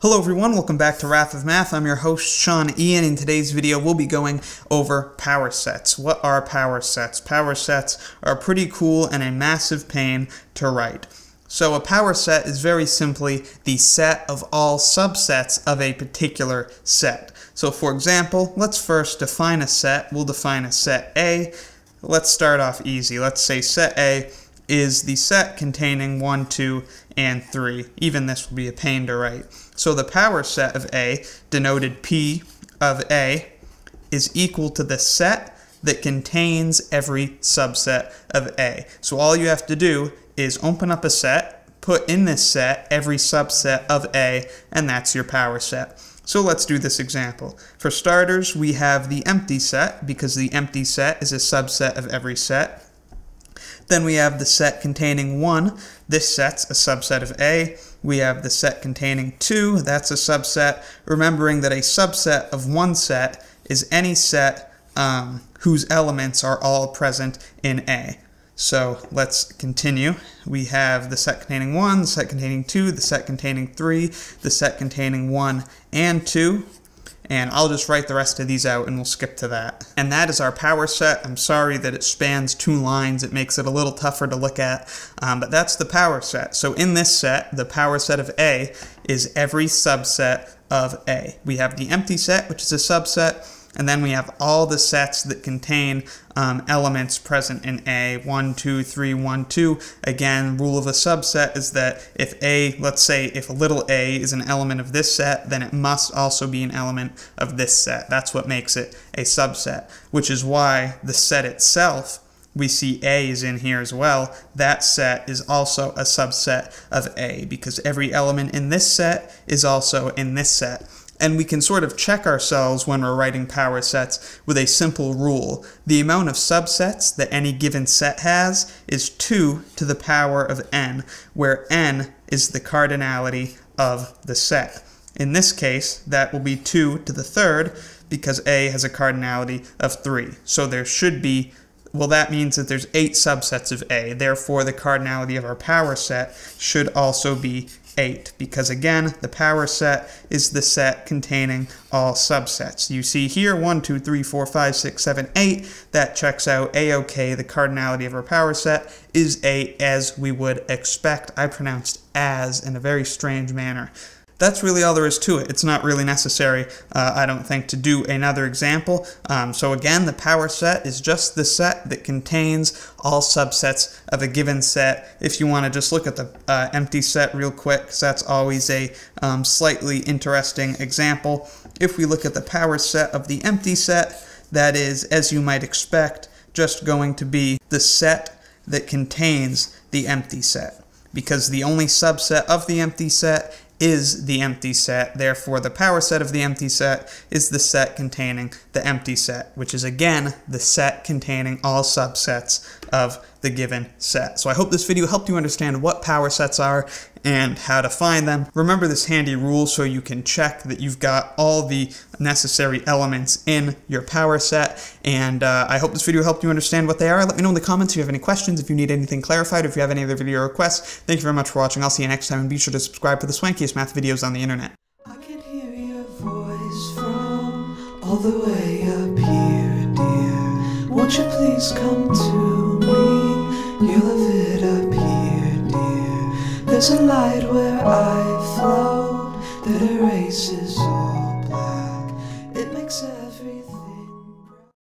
Hello everyone, welcome back to Wrath of Math. I'm your host, Sean Ian. In today's video, we'll be going over power sets. What are power sets? Power sets are pretty cool and a massive pain to write. So a power set is very simply the set of all subsets of a particular set. So for example, let's first define a set. We'll define a set A. Let's start off easy. Let's say set A is the set containing 1, 2, and 3. Even this will be a pain to write. So the power set of A, denoted P of A, is equal to the set that contains every subset of A. So all you have to do is open up a set, put in this set every subset of A, and that's your power set. So let's do this example. For starters, we have the empty set, because the empty set is a subset of every set. Then we have the set containing 1. This set's a subset of A. We have the set containing 2. That's a subset. Remembering that a subset of one set is any set whose elements are all present in A. So let's continue. We have the set containing 1, the set containing 2, the set containing 3, the set containing 1 and 2. And I'll just write the rest of these out and we'll skip to that. And that is our power set. I'm sorry that it spans two lines. It makes it a little tougher to look at, but that's the power set. So in this set, the power set of A is every subset of A. We have the empty set, which is a subset, and then we have all the sets that contain elements present in A, 1, 2, 3, 1, 2. Again, rule of a subset is that if A, let's say if little a is an element of this set, then it must also be an element of this set. That's what makes it a subset, which is why the set itself, we see A is in here as well. That set is also a subset of A because every element in this set is also in this set. And we can sort of check ourselves when we're writing power sets with a simple rule. The amount of subsets that any given set has is 2 to the power of n, where n is the cardinality of the set. In this case, that will be 2 to the third because A has a cardinality of 3. So there should be, well, that means that there's 8 subsets of A. Therefore, the cardinality of our power set should also be 8, because again, the power set is the set containing all subsets. You see here 1, 2, 3, 4, 5, 6, 7, 8. That checks out A-OK. The cardinality of our power set is 8, as we would expect. I pronounced as in a very strange manner. That's really all there is to it. It's not really necessary, I don't think, to do another example. So again, the power set is just the set that contains all subsets of a given set. If you want to just look at the empty set real quick, because that's always a slightly interesting example. If we look at the power set of the empty set, that is, as you might expect, just going to be the set that contains the empty set, because the only subset of the empty set is the empty set. Therefore, the power set of the empty set is the set containing the empty set, which is again the set containing all subsets of the given set. So I hope this video helped you understand what power sets are and how to find them. Remember this handy rule so you can check that you've got all the necessary elements in your power set. And I hope this video helped you understand what they are. Let me know in the comments if you have any questions, if you need anything clarified, or if you have any other video requests. Thank you very much for watching. I'll see you next time, and be sure to subscribe for the swankiest math videos on the internet. I can hear your voice from all the way up here, dear. Won't you please come to me? You love it up here, dear. There's a light where I float that erases all black. It makes everything